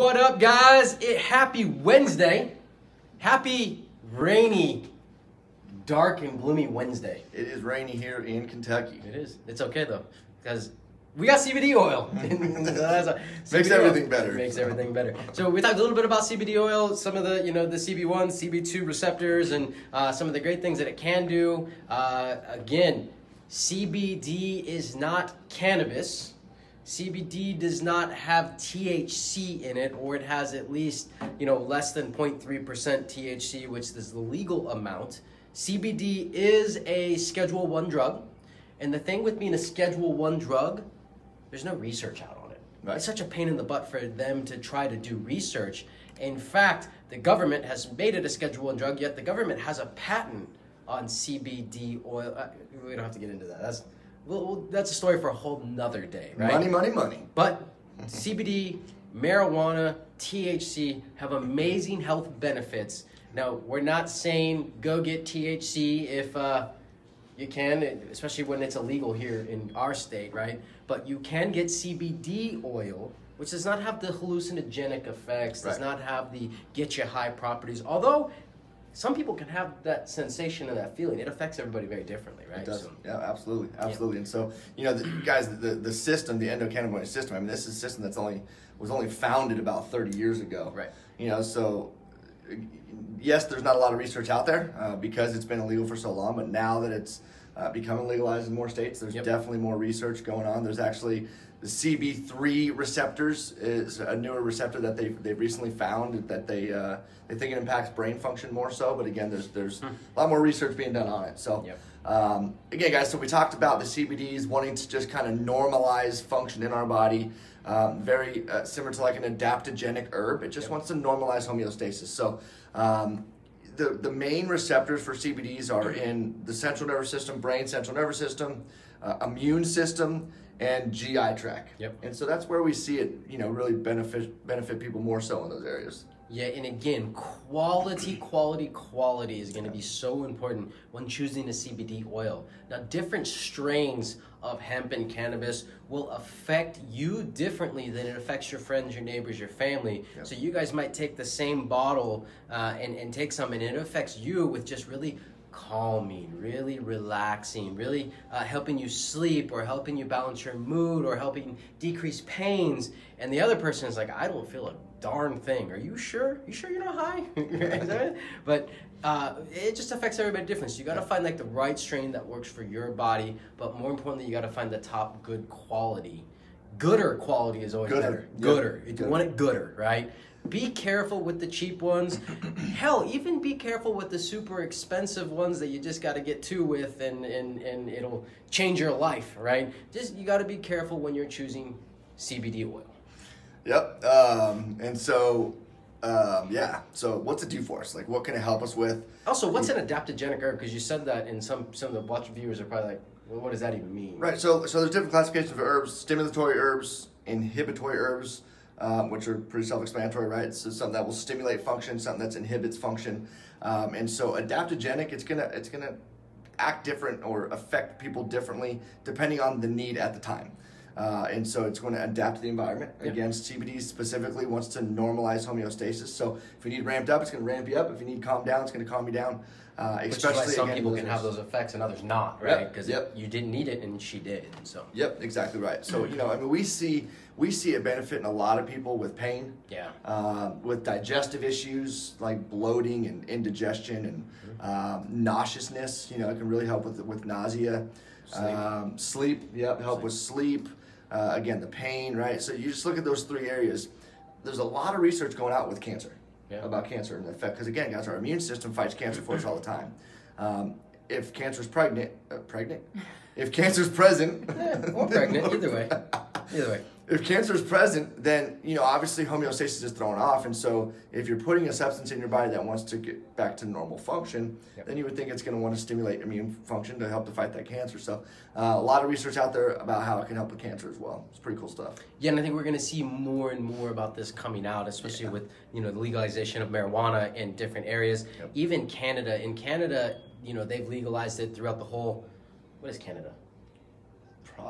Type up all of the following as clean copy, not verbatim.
What up, guys? Happy Wednesday. Happy rainy, dark and gloomy Wednesday. It is rainy here in Kentucky. It is. It's okay though, because we got CBD oil. Makes everything better. So we talked a little bit about CBD oil, some of the, the CB1, CB2 receptors, and some of the great things that it can do. Again, CBD is not cannabis. CBD does not have THC in it, or it has at least, less than 0.3% THC, which is the legal amount. CBD is a Schedule 1 drug, and the thing with being a Schedule 1 drug, there's no research out on it. Right. It's such a pain in the butt for them to try to do research. In fact, the government has made it a Schedule 1 drug, yet the government has a patent on CBD oil. We don't have to get into that. That's a story for a whole nother day, right? Money. But CBD, marijuana, THC have amazing health benefits. Now, we're not saying go get THC if you can, especially when it's illegal here in our state, right? But you can get CBD oil, which does not have the hallucinogenic effects, does not have the get you high properties, although some people can have that sensation and that feeling. It affects everybody very differently, right? It does. So, yeah, absolutely. Yeah. And so, the system, the endocannabinoid system. I mean, this is a system that's was only founded about 30 years ago, right? So yes, there's not a lot of research out there because it's been illegal for so long. But now that it's becoming legalized in more states, there's definitely more research going on. There's actually the CB3 receptors is a newer receptor that they've recently found that they think it impacts brain function more so, but again, there's a lot more research being done on it. So again, guys, so we talked about the CBDs wanting to just kind of normalize function in our body, very similar to like an adaptogenic herb. It just wants to normalize homeostasis. So the main receptors for CBDs are in the central nervous system, brain, central nervous system, immune system, and GI tract. And so that's where we see it, really benefit people more so in those areas. Yeah, and again, quality is going to be so important when choosing a CBD oil. Now, different strains of hemp and cannabis will affect you differently than it affects your friends, your neighbors, your family. So you guys might take the same bottle and take some, and it affects you with just really calming, really relaxing, really helping you sleep, or helping you balance your mood, or helping decrease pains. And the other person is like, I don't feel a darn thing. Are you sure? You sure you're not high? But it just affects everybody different. So you got to find like the right strain that works for your body, but more importantly, you got to find the top good quality. Gooder quality is always better. Gooder. You want it gooder, right? Be careful with the cheap ones. Hell, even be careful with the super expensive ones that you just got to get to with and it'll change your life, right? You got to be careful when you're choosing CBD oil. And so, so what's it do for us? Like, what can it help us with? Also, what's an adaptogenic herb? Because you said that, and some of the watch viewers are probably like, well, what does that even mean? Right, so there's different classifications of herbs: stimulatory herbs, inhibitory herbs, which are pretty self-explanatory, right? So something that will stimulate function, something that inhibits function. And so adaptogenic, it's gonna act different or affect people differently depending on the need at the time. And so it's going to adapt to the environment. Again, CBD specifically wants to normalize homeostasis. So if you need ramped up, it's going to ramp you up. If you need calmed down, it's going to calm you down. Especially some people can have those effects and others not, right? Because you didn't need it and she did. So exactly right. So I mean, we see a benefit in a lot of people with pain, with digestive issues like bloating and indigestion and nauseousness. It can really help with nausea. Sleep, help with sleep. Again, the pain, right? So you just look at those three areas. There's a lot of research going out with cancer, about cancer and the effect. Because again, guys, our immune system fights cancer for us all the time. If cancer's if cancer's present, or pregnant, either way. If cancer's present, then obviously homeostasis is thrown off, and so if you're putting a substance in your body that wants to get back to normal function, then you would think it's going to want to stimulate immune function to help to fight that cancer. So a lot of research out there about how it can help with cancer as well. It's pretty cool stuff. Yeah, and I think we're going to see more and more about this coming out, especially with the legalization of marijuana in different areas. Even Canada. In Canada, they've legalized it throughout the whole. What is Canada?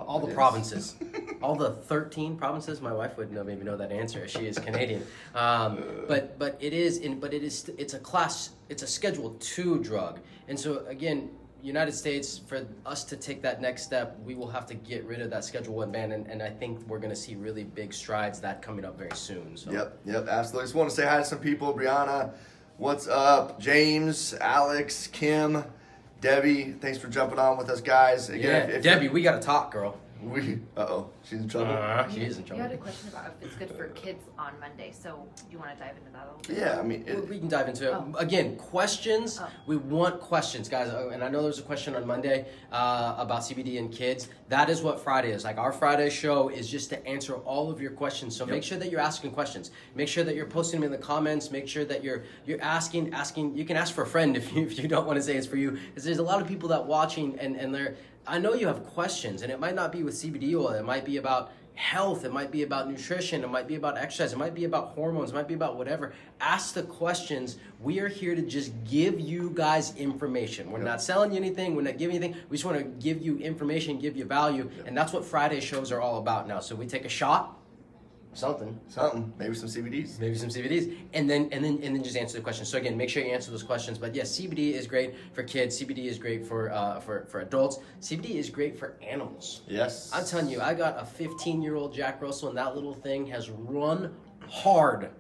all the provinces. All the 13 provinces. My wife would know, maybe know that answer. She is Canadian. But it's a class, it's a Schedule 2 drug. And so again, United States, for us to take that next step, we will have to get rid of that Schedule 1 ban, and I think we're going to see really big strides that coming up very soon. So. Yep, absolutely. Just want to say hi to some people. Brianna, what's up? James, Alex, Kim, Debbie, thanks for jumping on with us, guys. Again, yeah, Debbie, we got to talk, girl. She's in trouble. She is in trouble. You had a question about if it's good for kids on Monday, so do you want to dive into that a little bit? Yeah, I mean, we can dive into it. Again, questions. We want questions, guys. And I know there's a question on Monday about CBD and kids. That is what Friday is. Like, our Friday show is just to answer all of your questions. So make sure that you're asking questions. Make sure that you're posting them in the comments. Make sure that you're asking. You can ask for a friend if you don't want to say it's for you, because there's a lot of people that watching and they're. I know you have questions, and it might not be with CBD oil. It might be about health. It might be about nutrition. It might be about exercise. It might be about hormones. It might be about whatever. Ask the questions. We are here to just give you guys information. We're not selling you anything. We're not giving anything. We just want to give you information, give you value, and that's what Friday shows are all about now. So we take a shot. Something. Maybe some CBDs, and then just answer the questions. So again, make sure you answer those questions. But yes, CBD is great for kids. CBD is great for adults. CBD is great for animals. Yes, I'm telling you, I got a 15-year-old Jack Russell, and that little thing has run hard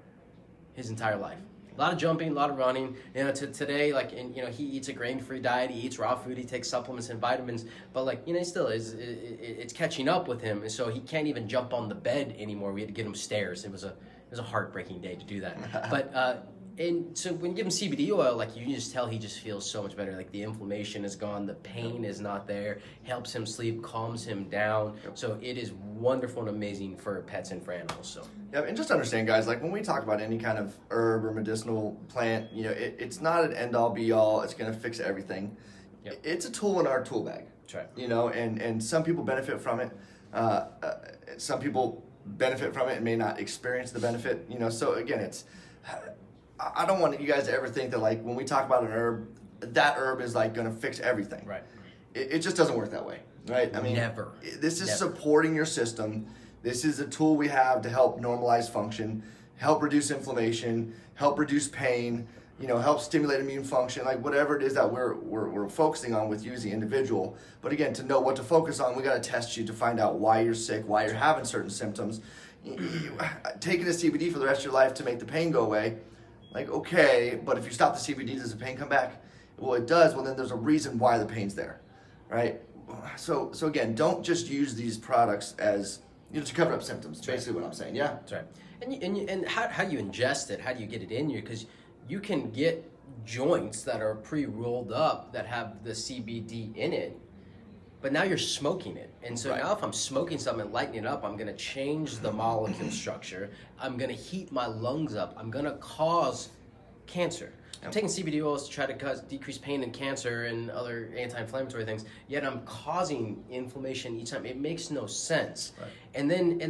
his entire life. A lot of jumping, a lot of running. You know, today, like, he eats a grain-free diet. He eats raw food. He takes supplements and vitamins. But, like, he still is. It's catching up with him, and so he can't even jump on the bed anymore. We had to get him stairs. It was a heartbreaking day to do that. But and so when you give him CBD oil, like, you just tell he just feels so much better. Like, the inflammation is gone, the pain is not there, helps him sleep, calms him down. So it is wonderful and amazing for pets and for animals. So yeah, and just understand, guys, like, when we talk about any kind of herb or medicinal plant, it's not an end-all be-all. It's going to fix everything. Yep. It's a tool in our tool bag. That's right. And some people benefit from it. Some people benefit from it and may not experience the benefit. So again, I don't want you guys to ever think that, like, when we talk about an herb, that herb is, like, going to fix everything. Right. It just doesn't work that way. Right. I mean, never. This is supporting your system. This is a tool we have to help normalize function, help reduce inflammation, help reduce pain, help stimulate immune function, like, whatever it is that we're focusing on with you as the individual. But again, to know what to focus on, we got to test you to find out why you're sick, why you're having certain symptoms. Taking a CBD for the rest of your life to make the pain go away. Like, okay, but if you stop the CBD, does the pain come back? Well, it does. Well, then there's a reason why the pain's there, right? So again, don't just use these products as, to cover up symptoms. That's basically what I'm saying. Yeah, that's right. And how do you ingest it? How do you get it in you? Because you can get joints that are pre-rolled up that have the CBD in it, but now you're smoking it. And so now if I'm smoking something and lighting it up, I'm gonna change the molecule structure. I'm gonna heat my lungs up. I'm gonna cause cancer. I'm taking CBD oils to try to decrease pain and cancer and other anti-inflammatory things, yet I'm causing inflammation each time. It makes no sense. Right. And then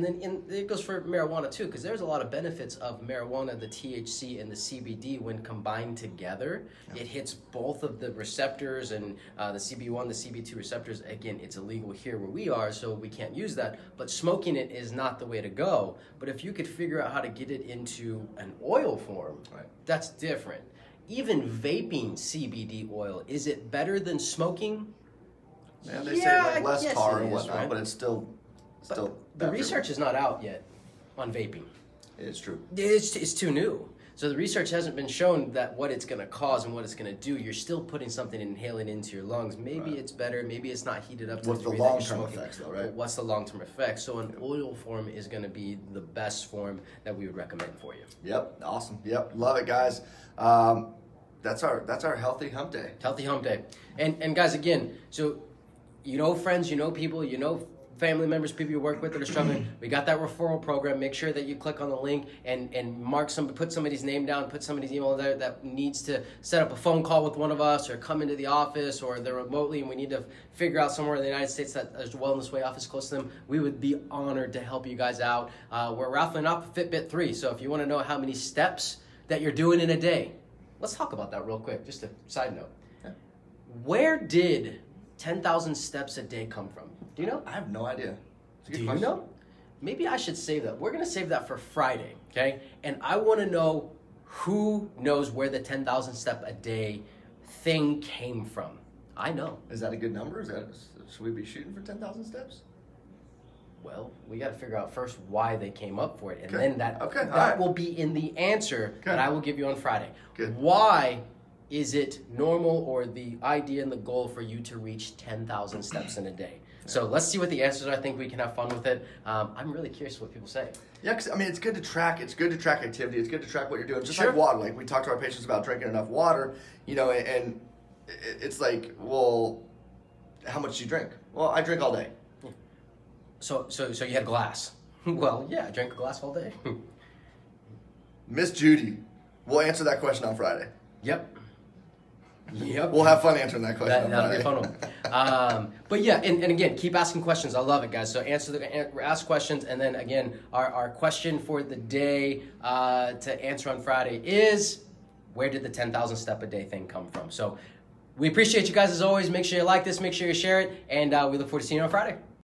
it goes for marijuana too, because there's a lot of benefits of marijuana, the THC and the CBD when combined together. It hits both of the receptors and the CB1, the CB2 receptors. Again, it's illegal here where we are, so we can't use that, but smoking it is not the way to go. But if you could figure out how to get it into an oil form, that's different. Even vaping CBD oil, is it better than smoking? Yeah, they say, like, less tar and whatnot, right? But it's still. The research is not out yet on vaping. It's true. It's too new. So the research hasn't been shown that what it's going to cause and what it's going to do. You're still putting something and inhaling into your lungs. Maybe it's better. Maybe it's not heated up to the degree that you're smoking. What's the long-term effects, though, right? But what's the long-term effects? So an oil form is going to be the best form that we would recommend for you. Yep. Awesome. Yep. Love it, guys. That's our healthy hump day. Healthy hump day. And guys, again, so friends, people, family members, people you work with that are struggling. We got that referral program. Make sure that you click on the link and put somebody's name down, put somebody's email there that needs to set up a phone call with one of us or come into the office, or they're remotely and we need to figure out somewhere in the United States that there's a Wellness Way office close to them. We would be honored to help you guys out. We're raffling off Fitbit 3. So if you want to know how many steps that you're doing in a day, let's talk about that real quick, just a side note. Where did 10,000 steps a day come from? Do you know? I have no idea. It's a good question. Do you know? Maybe I should save that. We're going to save that for Friday, okay? And I want to know who knows where the 10,000 step a day thing came from. I know. Is that a good number? Is that, should we be shooting for 10,000 steps? Well, we got to figure out first why they came up for it. And then that will be in the answer that I will give you on Friday. Good. Why is it normal or the idea and the goal for you to reach 10,000 steps in a day? So let's see what the answers are. I think we can have fun with it. I'm really curious what people say. Yeah, because I mean, it's good to track. It's good to track activity. It's good to track what you're doing. Just like water. Like we talk to our patients about drinking enough water, you know, and it's like, well, how much do you drink? Well, I drink all day. So you had a glass. Well, yeah, I drank a glass all day. Miss Judy, we'll answer that question on Friday. Yep. Yep. We'll have fun answering that question. That'll be a fun one. But yeah, and again, keep asking questions. I love it, guys. So ask questions, and then again, our question for the day to answer on Friday is, where did the 10,000 step a day thing come from? So we appreciate you guys as always. Make sure you like this. Make sure you share it, and we look forward to seeing you on Friday.